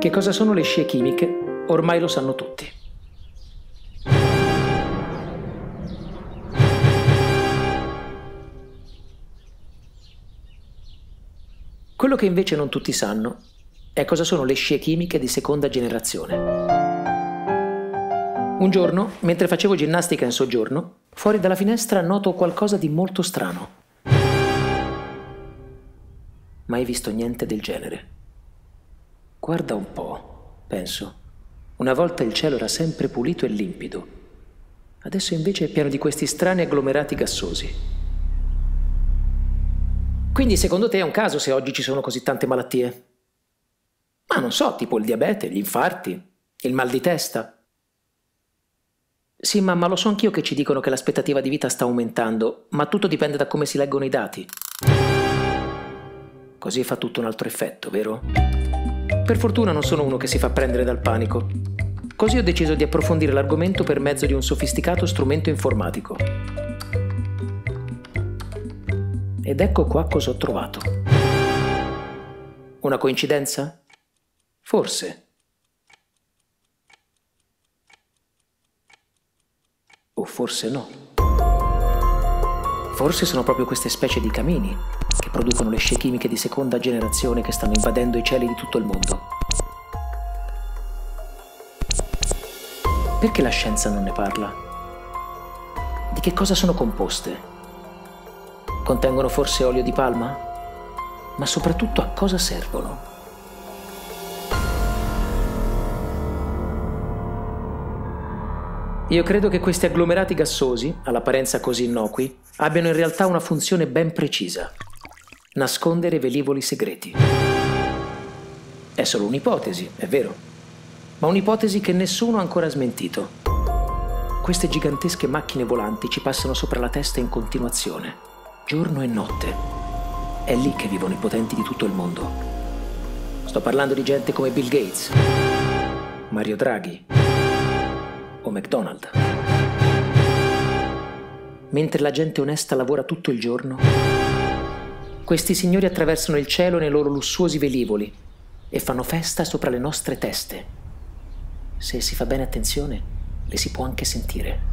Che cosa sono le scie chimiche? Ormai lo sanno tutti. Quello che invece non tutti sanno è cosa sono le scie chimiche di seconda generazione. Un giorno, mentre facevo ginnastica in soggiorno, fuori dalla finestra noto qualcosa di molto strano. Mai visto niente del genere. Guarda un po', penso. Una volta il cielo era sempre pulito e limpido. Adesso invece è pieno di questi strani agglomerati gassosi. Quindi secondo te è un caso se oggi ci sono così tante malattie? Ma non so, tipo il diabete, gli infarti, il mal di testa. Sì, mamma, lo so anch'io che ci dicono che l'aspettativa di vita sta aumentando, ma tutto dipende da come si leggono i dati. Così fa tutto un altro effetto, vero? Per fortuna non sono uno che si fa prendere dal panico. Così ho deciso di approfondire l'argomento per mezzo di un sofisticato strumento informatico. Ed ecco qua cosa ho trovato. Una coincidenza? Forse. O forse no. Forse sono proprio queste specie di camini che producono le scie chimiche di seconda generazione che stanno invadendo i cieli di tutto il mondo. Perché la scienza non ne parla? Di che cosa sono composte? Contengono forse olio di palma? Ma soprattutto a cosa servono? Io credo che questi agglomerati gassosi, all'apparenza così innocui, abbiano in realtà una funzione ben precisa: nascondere velivoli segreti. È solo un'ipotesi, è vero, ma un'ipotesi che nessuno ha ancora smentito. Queste gigantesche macchine volanti ci passano sopra la testa in continuazione, giorno e notte. È lì che vivono i potenti di tutto il mondo. Sto parlando di gente come Bill Gates, Mario Draghi, o McDonald's. Mentre la gente onesta lavora tutto il giorno, questi signori attraversano il cielo nei loro lussuosi velivoli e fanno festa sopra le nostre teste. Se si fa bene attenzione, le si può anche sentire.